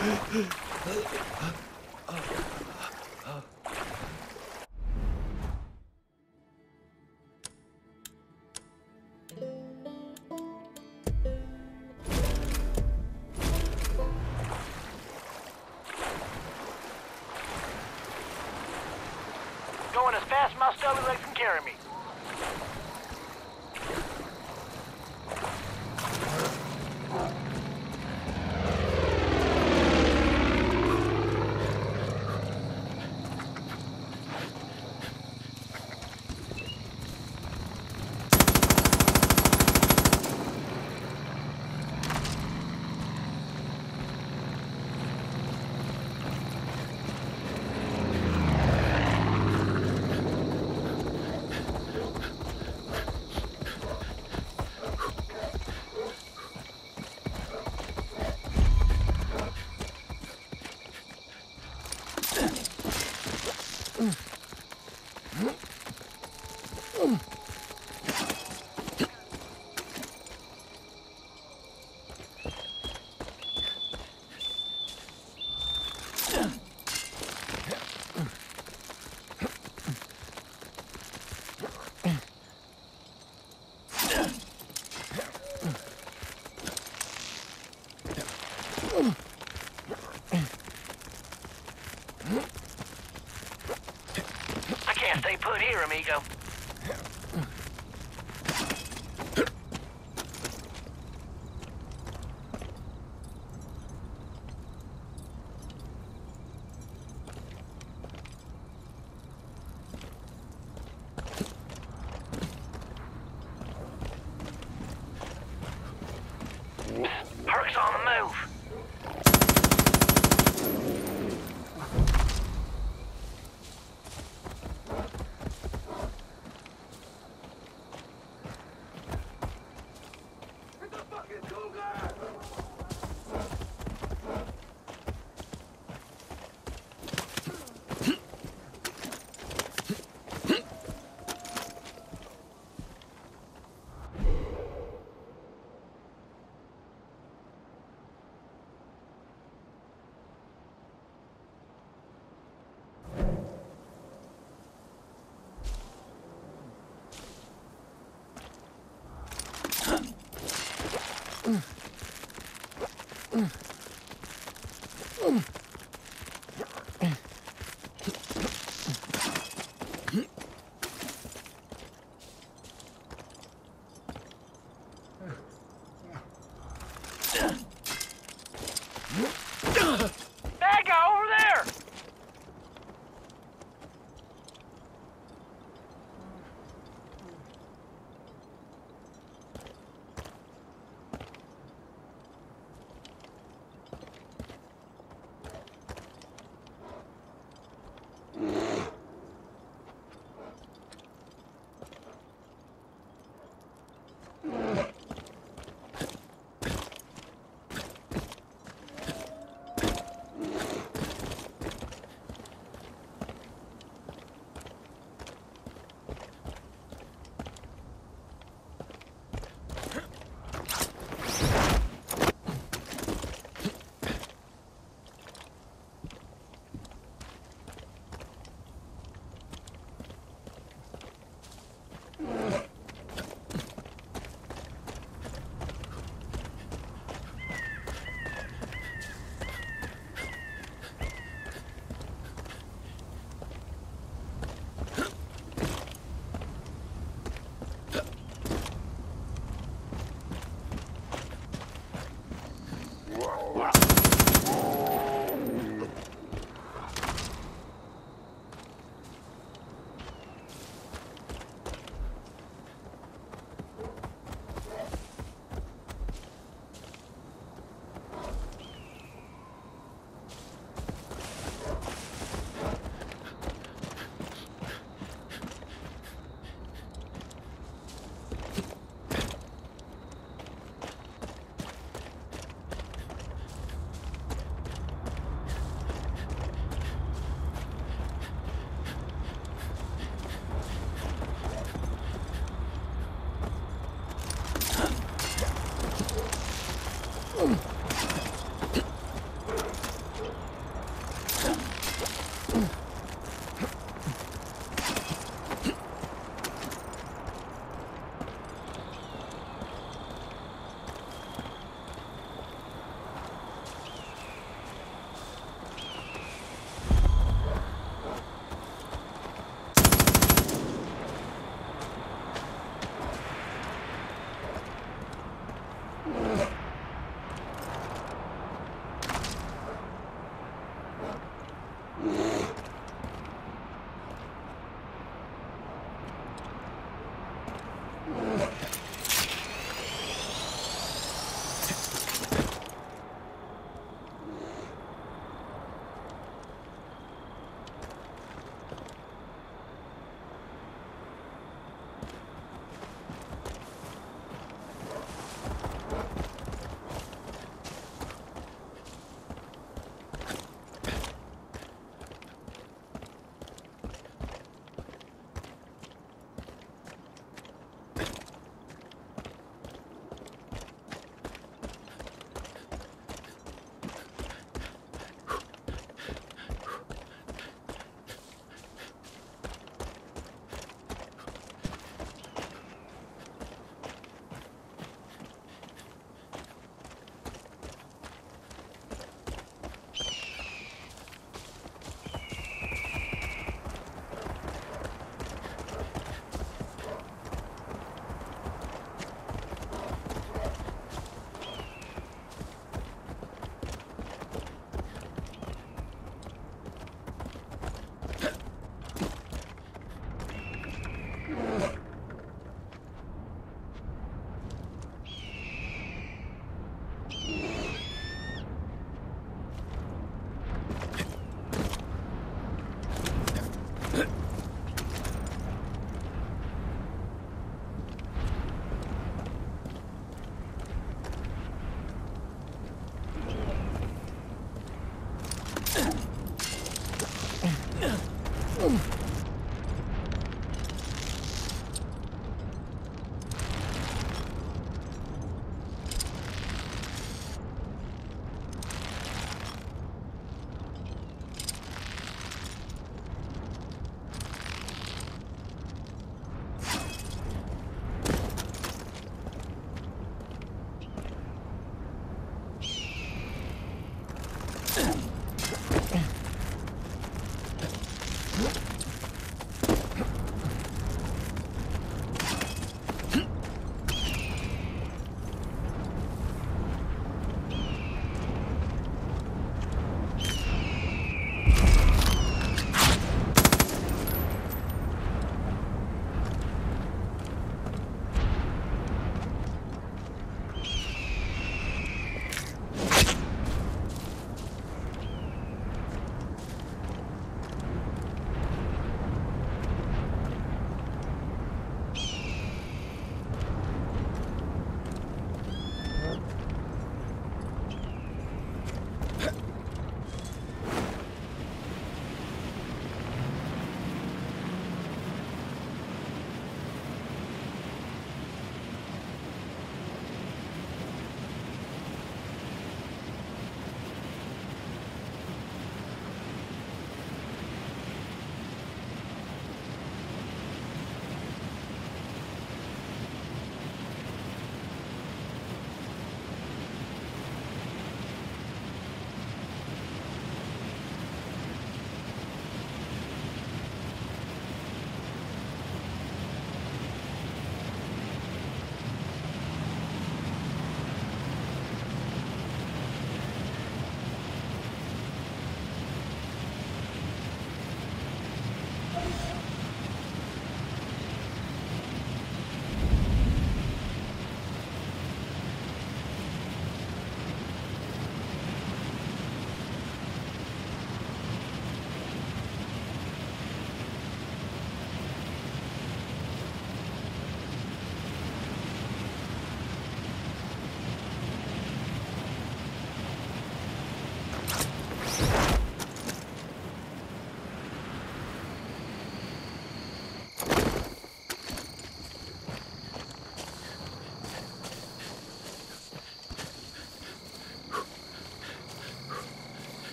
Going as fast as my stubby legs can carry me. Put here, amigo. Perk's on the move.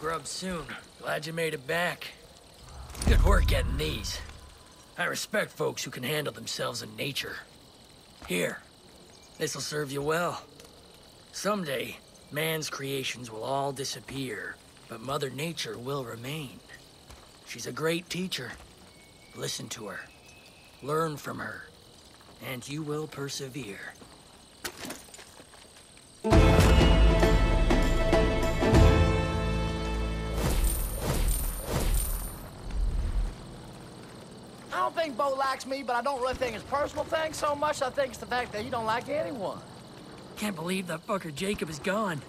Grub soon. Glad you made it back. Good work getting these. I respect folks who can handle themselves in nature. Here, this'll serve you well. Someday, man's creations will all disappear, but Mother Nature will remain. She's a great teacher. Listen to her, learn from her, and you will persevere. Bo likes me, but I don't really think it's personal thing so much. I think it's the fact that you don't like anyone. Can't believe that fucker Jacob is gone.